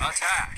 Attack!